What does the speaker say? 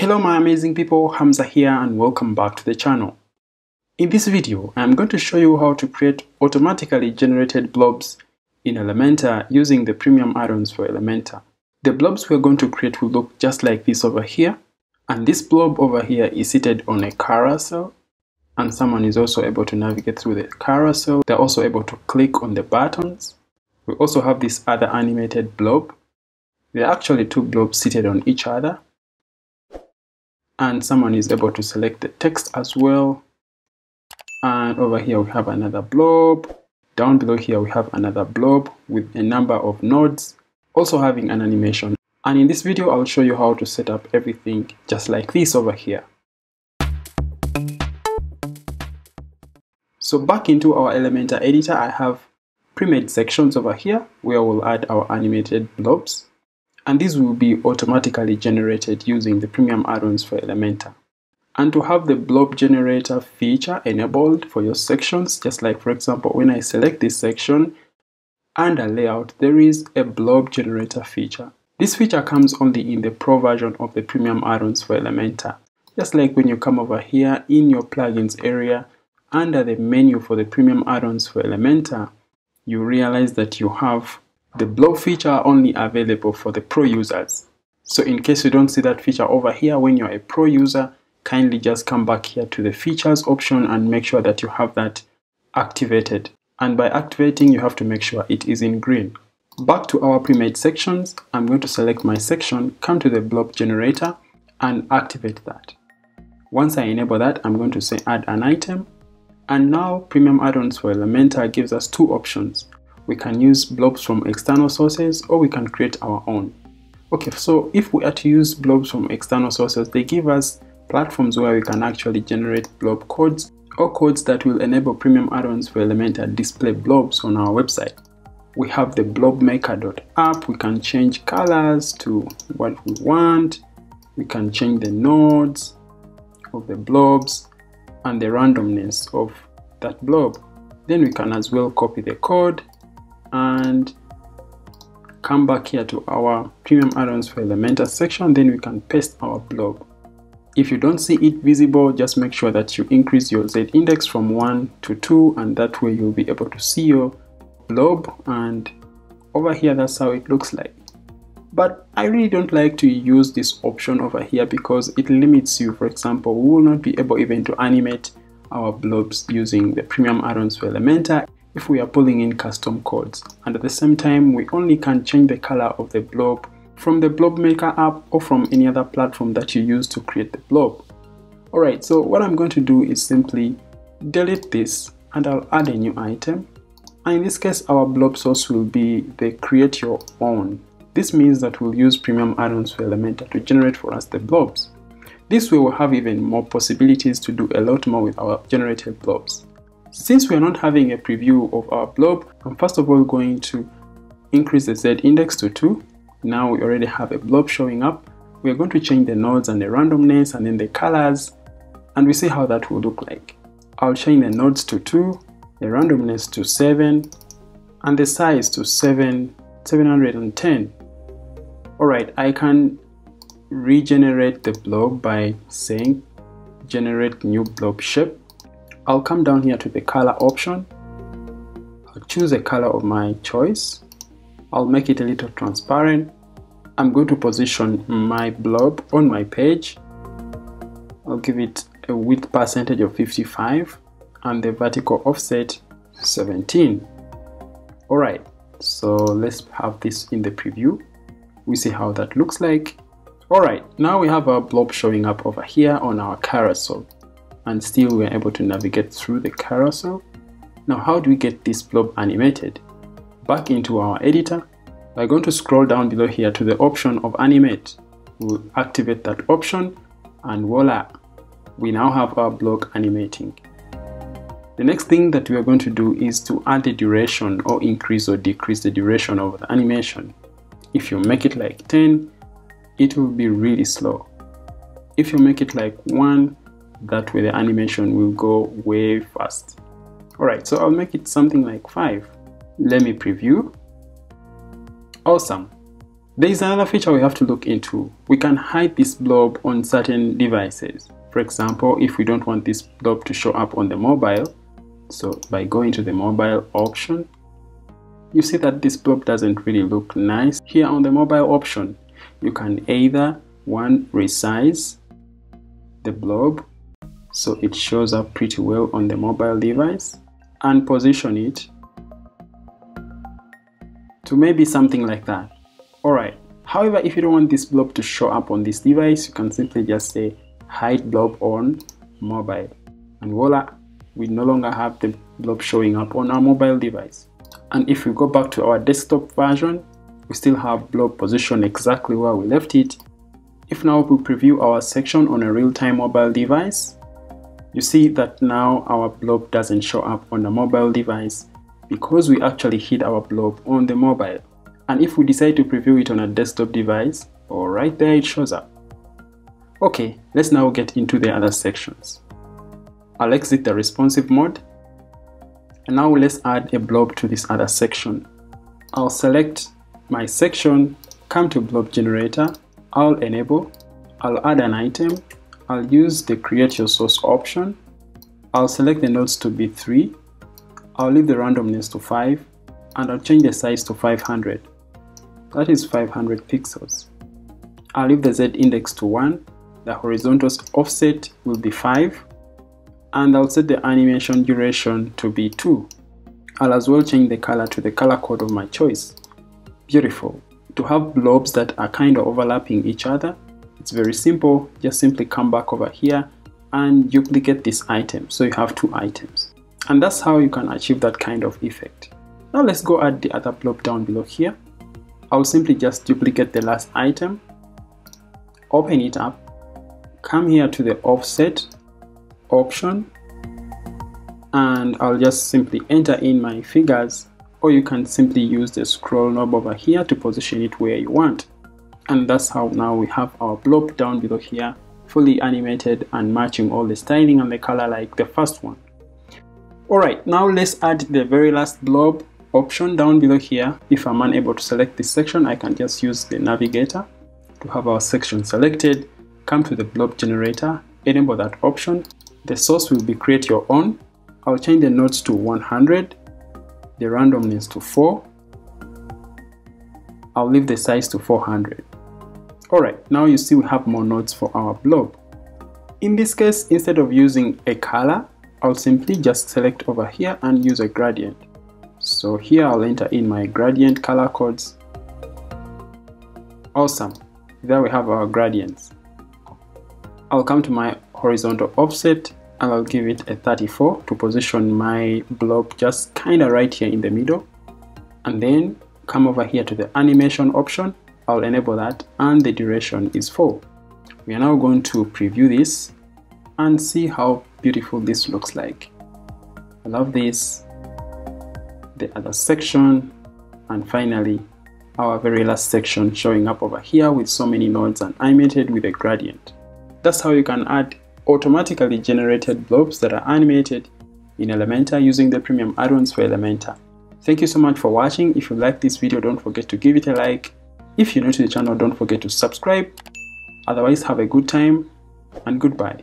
Hello my amazing people, Hamza here and welcome back to the channel. In this video, I'm going to show you how to create automatically generated blobs in Elementor using the Premium Addons for Elementor. The blobs we're going to create will look just like this over here, and this blob over here is seated on a carousel, and someone is also able to navigate through the carousel. They're also able to click on the buttons. We also have this other animated blob. There are actually two blobs seated on each other, and someone is able to select the text as well. And over here we have another blob. Down below here we have another blob with a number of nodes, also having an animation. And in this video I'll show you how to set up everything just like this over here. So back into our Elementor editor, I have pre-made sections over here where we'll add our animated blobs. And these will be automatically generated using the Premium Addons for Elementor. And to have the blob generator feature enabled for your sections, just like for example when I select this section under layout, there is a blob generator feature. This feature comes only in the Pro version of the Premium Addons for Elementor. Just like when you come over here in your plugins area, under the menu for the Premium Addons for Elementor, you realize that you have the blob feature only available for the pro users. So in case you don't see that feature over here when you're a pro user, kindly just come back here to the features option and make sure that you have that activated. And by activating, you have to make sure it is in green. Back to our pre-made sections, I'm going to select my section, come to the blob generator and activate that. Once I enable that, I'm going to say add an item. And now Premium Addons for Elementor gives us two options. We can use blobs from external sources or we can create our own. Okay, so if we are to use blobs from external sources, they give us platforms where we can actually generate blob codes or codes that will enable Premium Addons for Elementor display blobs on our website. We have the blobmaker.app. We can change colors to what we want. We can change the nodes of the blobs and the randomness of that blob. Then we can as well copy the code and come back here to our Premium Addons for Elementor section. Then we can paste our blob. If you don't see it visible, just make sure that you increase your Z index from 1 to 2, and that way you'll be able to see your blob. And over here, that's how it looks like. But I really don't like to use this option over here because it limits you. For example, we will not be able even to animate our blobs using the Premium Addons for Elementor if we are pulling in custom codes. And at the same time, we only can change the color of the blob from the Blobmaker app or from any other platform that you use to create the blob. Alright, so what I'm going to do is simply delete this and I'll add a new item. And in this case, our blob source will be the create your own. This means that we'll use Premium Addons for Elementor to generate for us the blobs. This way we'll have even more possibilities to do a lot more with our generated blobs. Since we are not having a preview of our blob, I'm first of all going to increase the Z index to 2. Now we already have a blob showing up. We are going to change the nodes and the randomness and then the colors, and we see how that will look like. I'll change the nodes to 2, the randomness to 7, and the size to 710. Alright, I can regenerate the blob by saying generate new blob shape. I'll come down here to the color option. I'll choose a color of my choice. I'll make it a little transparent. I'm going to position my blob on my page. I'll give it a width percentage of 55 and the vertical offset 17. All right, so let's have this in the preview. We see how that looks like. All right, now we have our blob showing up over here on our carousel. And still we are able to navigate through the carousel. Now how do we get this blob animated? Back into our editor, we're going to scroll down below here to the option of animate. We'll activate that option and voila, we now have our blob animating. The next thing that we are going to do is to add the duration or increase or decrease the duration of the animation. If you make it like 10, it will be really slow. If you make it like 1, that way the animation will go way fast. Alright, so I'll make it something like 5. Let me preview. Awesome. There is another feature we have to look into. We can hide this blob on certain devices. For example, if we don't want this blob to show up on the mobile, so by going to the mobile option, you see that this blob doesn't really look nice. Here on the mobile option, you can either resize the blob so it shows up pretty well on the mobile device, and position it to maybe something like that. Alright, however, if you don't want this blob to show up on this device, you can simply just say hide blob on mobile, and voila, we no longer have the blob showing up on our mobile device. And if we go back to our desktop version, we still have blob position exactly where we left it. If now we preview our section on a real-time mobile device, you see that now our blob doesn't show up on the mobile device because we actually hid our blob on the mobile. And if we decide to preview it on a desktop device, or right there, it shows up. Okay, let's now get into the other sections. I'll exit the responsive mode. And now let's add a blob to this other section. I'll select my section, come to blob generator, I'll enable, I'll add an item, I'll use the create your source option, I'll select the nodes to be 3, I'll leave the randomness to 5, and I'll change the size to 500, that is 500 pixels. I'll leave the Z index to 1, the horizontal offset will be 5, and I'll set the animation duration to be 2. I'll as well change the color to the color code of my choice. Beautiful. To have blobs that are kind of overlapping each other, it's very simple. Just simply come back over here and duplicate this item, so you have 2 items. And that's how you can achieve that kind of effect. Now let's go add the other blob down below here. I'll simply just duplicate the last item, open it up, come here to the offset option, and I'll just simply enter in my figures, or you can simply use the scroll knob over here to position it where you want. And that's how now we have our blob down below here, fully animated and matching all the styling and the color like the first one. Alright, now let's add the very last blob option down below here. If I'm unable to select this section, I can just use the navigator to have our section selected. Come to the blob generator, enable that option. The source will be create your own. I'll change the nodes to 100. The randomness to 4, I'll leave the size to 400. Alright, now you see we have more nodes for our blob. In this case, instead of using a color, I'll simply just select over here and use a gradient. So here I'll enter in my gradient color codes. Awesome, there we have our gradients. I'll come to my horizontal offset, and I'll give it a 34 to position my blob just kind of right here in the middle. And then come over here to the animation option, I'll enable that, and the duration is 4. We are now going to preview this and see how beautiful this looks like. I love this, the other section, and finally our very last section showing up over here with so many nodes and animated with a gradient. That's how you can add automatically generated blobs that are animated in Elementor using the premium add-ons for Elementor. Thank you so much for watching. If you like this video, don't forget to give it a like. If you're new to the channel, don't forget to subscribe. Otherwise, have a good time and goodbye.